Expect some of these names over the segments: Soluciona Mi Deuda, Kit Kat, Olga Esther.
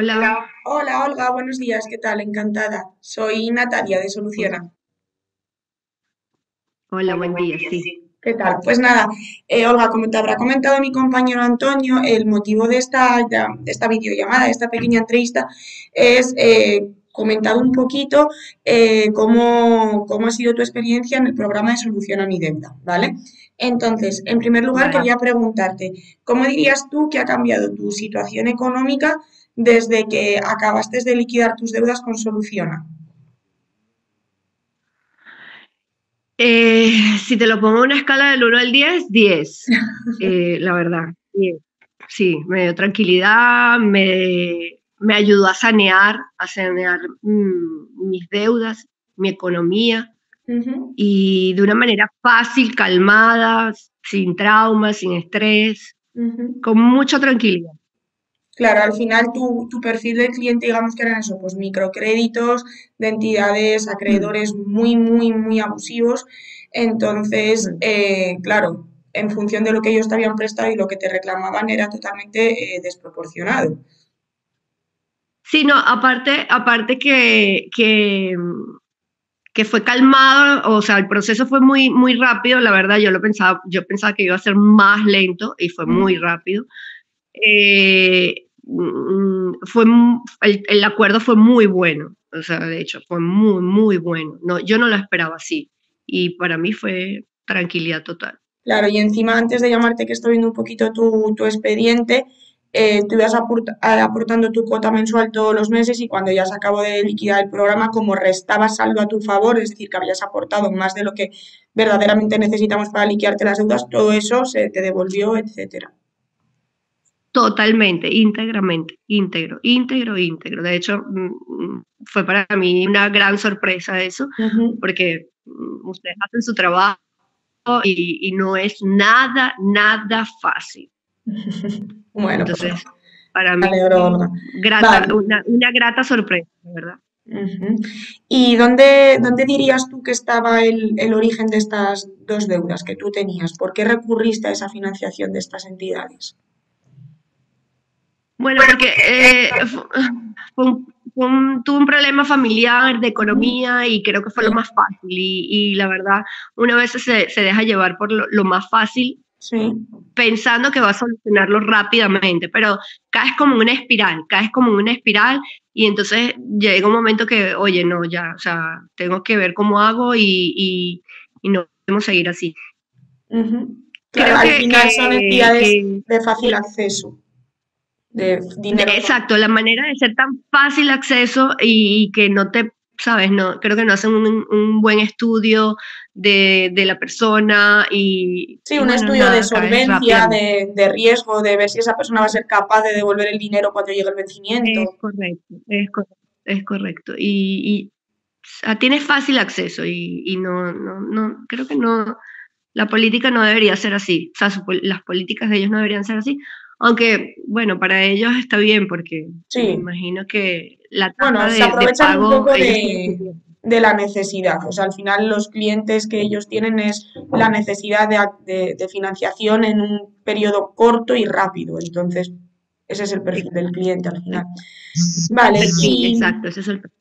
Hola. Hola, Olga, buenos días, ¿qué tal? Encantada. Soy Natalia de Soluciona. Hola, buen día, sí. ¿Qué tal? Pues nada, Olga, como te habrá comentado mi compañero Antonio, el motivo de esta videollamada, de esta pequeña entrevista, es comentar un poquito cómo ha sido tu experiencia en el programa de Soluciona Mi Deuda, ¿vale? Entonces, en primer lugar, quería preguntarte, ¿cómo dirías tú que ha cambiado tu situación económica desde que acabaste de liquidar tus deudas con Soluciona? Si te lo pongo en una escala del 1 al 10, 10, la verdad, 10. Sí, me dio tranquilidad, me ayudó a sanear mis deudas, mi economía, y de una manera fácil, calmada, sin traumas, sin estrés, con mucha tranquilidad. Claro, al final tu perfil de cliente, digamos que eran eso, pues microcréditos de entidades, acreedores muy, muy, muy abusivos. Entonces, claro, en función de lo que ellos te habían prestado y lo que te reclamaban era totalmente desproporcionado. Sí, no, aparte que fue calmado, o sea, el proceso fue muy, muy rápido, la verdad, yo pensaba que iba a ser más lento y fue muy rápido. El acuerdo fue muy bueno, o sea, de hecho, fue muy, muy bueno. No, yo no lo esperaba así y para mí fue tranquilidad total. Claro, y encima antes de llamarte que estoy viendo un poquito tu expediente, tú ibas aportando tu cuota mensual todos los meses y cuando ya se acabó de liquidar el programa, como restaba saldo a tu favor, es decir, que habías aportado más de lo que verdaderamente necesitamos para liquidarte las deudas, todo eso se te devolvió, etcétera. Totalmente, íntegramente, íntegro. De hecho, fue para mí una gran sorpresa eso, porque ustedes hacen su trabajo y no es nada, nada fácil. Bueno, entonces, pues, para mí una grata sorpresa, ¿verdad? ¿Y dónde dirías tú que estaba el origen de estas dos deudas que tú tenías? ¿Por qué recurriste a esa financiación de estas entidades? Bueno, porque tuve un problema familiar de economía y creo que fue lo más fácil y la verdad, una vez se deja llevar por lo más fácil, pensando que va a solucionarlo rápidamente, pero caes como en una espiral y entonces llega un momento que, oye, no, ya, o sea, tengo que ver cómo hago y no podemos seguir así. Claro, creo al final son entidades de fácil acceso. De dinero. Exacto, la manera de ser tan fácil acceso y que no te, sabes, no, creo que no hacen un buen estudio de la persona y... Sí, un estudio de solvencia, de riesgo, de ver si esa persona va a ser capaz de devolver el dinero cuando llegue el vencimiento. Es correcto. Y tienes fácil acceso y no, creo que no, la política no debería ser así, o sea, las políticas de ellos no deberían ser así. Aunque, bueno, para ellos está bien porque me imagino que la tasa se aprovechan de pago un poco de la necesidad. O sea, al final los clientes que ellos tienen es la necesidad de financiación en un periodo corto y rápido. Entonces, ese es el perfil del cliente al final. Vale, sí. Exacto, ese es el perfil.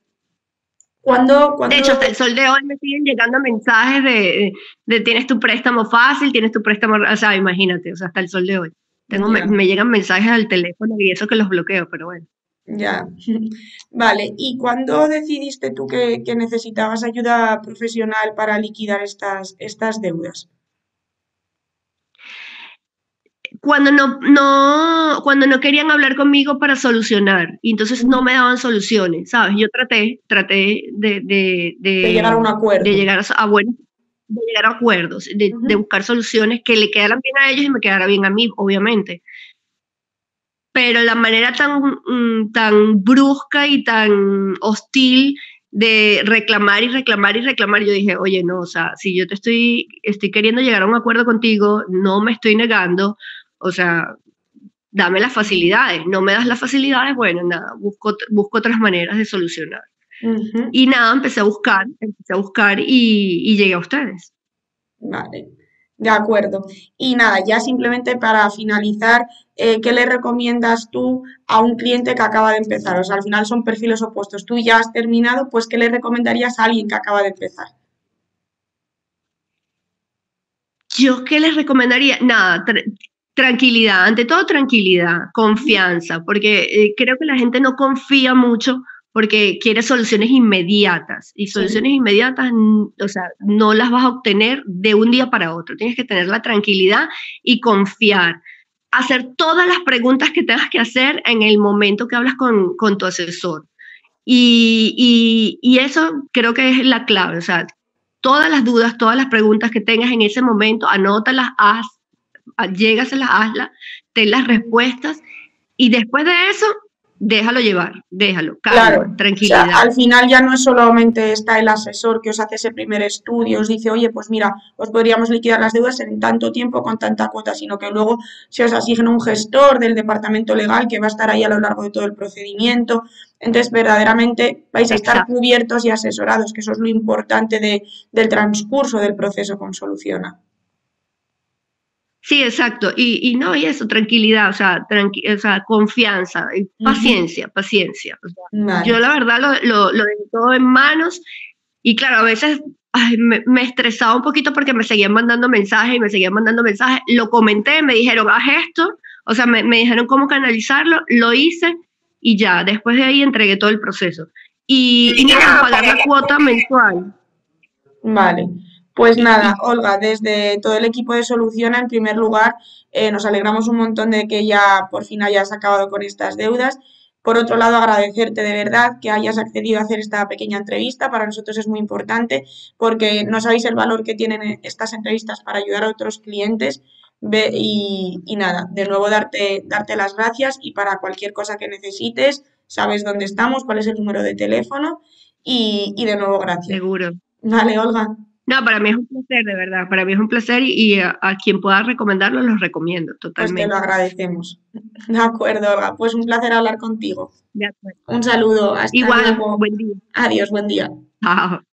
De hecho, hasta el sol de hoy me siguen llegando mensajes de tienes tu préstamo fácil, tienes tu préstamo... O sea, imagínate, o sea, hasta el sol de hoy. Me llegan mensajes al teléfono y eso que los bloqueo, pero bueno. Ya, vale. ¿Y cuándo decidiste tú que necesitabas ayuda profesional para liquidar estas deudas? Cuando no querían hablar conmigo para solucionar, y entonces no me daban soluciones, ¿sabes? Yo traté de llegar a un acuerdo. De buscar soluciones que le quedaran bien a ellos y me quedara bien a mí, obviamente. Pero la manera tan brusca y tan hostil de reclamar, yo dije, oye, no, o sea, si yo te estoy queriendo llegar a un acuerdo contigo, no me estoy negando, o sea, dame las facilidades, no me das las facilidades, bueno, nada, busco otras maneras de solucionar. Y nada, empecé a buscar y llegué a ustedes. Vale, De acuerdo. Y nada, ya simplemente para finalizar, ¿qué le recomiendas tú a un cliente que acaba de empezar? O sea, al final son perfiles opuestos. Tú ya has terminado, pues ¿qué le recomendarías a alguien que acaba de empezar? ¿Yo qué les recomendaría? Nada, tranquilidad. Ante todo, tranquilidad, confianza, porque creo que la gente no confía mucho porque quiere soluciones inmediatas, y soluciones inmediatas, o sea, no las vas a obtener de un día para otro. Tienes que tener la tranquilidad y confiar. Hacer todas las preguntas que tengas que hacer en el momento que hablas con tu asesor. Y eso creo que es la clave. O sea, todas las dudas, todas las preguntas que tengas en ese momento, anótalas, llégaselas, hazlas, ten las respuestas, y después de eso, déjalo llevar, déjalo, calma, claro, tranquilidad. O sea, al final ya no es solamente está el asesor que os hace ese primer estudio, os dice, oye, pues mira, os podríamos liquidar las deudas en tanto tiempo con tanta cuota, sino que luego se os asigna un gestor del departamento legal que va a estar ahí a lo largo de todo el procedimiento. Entonces, verdaderamente vais a estar cubiertos y asesorados, que eso es lo importante del transcurso del proceso con Soluciona. Sí, exacto. Y no, y eso, tranquilidad, o sea, confianza, paciencia. O sea, vale. Yo la verdad lo dejé todo en manos, y claro, a veces me estresaba un poquito porque me seguían mandando mensajes lo comenté, me dijeron, haz esto, o sea, me dijeron cómo canalizarlo, lo hice, y ya, después de ahí entregué todo el proceso. Y nada, pagar la cuota mensual. Vale. Pues nada, Olga, desde todo el equipo de Soluciona, en primer lugar, nos alegramos un montón de que ya por fin hayas acabado con estas deudas. Por otro lado, agradecerte de verdad que hayas accedido a hacer esta pequeña entrevista. Para nosotros es muy importante porque no sabéis el valor que tienen estas entrevistas para ayudar a otros clientes. Y nada, de nuevo darte las gracias, y para cualquier cosa que necesites, sabes dónde estamos, cuál es el número de teléfono, y de nuevo gracias. Seguro. Vale, Olga. No, para mí es un placer, de verdad, para mí es un placer, y a quien pueda recomendarlo, los recomiendo totalmente. Pues te lo agradecemos. De acuerdo, Olga, pues un placer hablar contigo. De acuerdo. Un saludo, hasta luego. Igual, buen día. Adiós, buen día. Chao.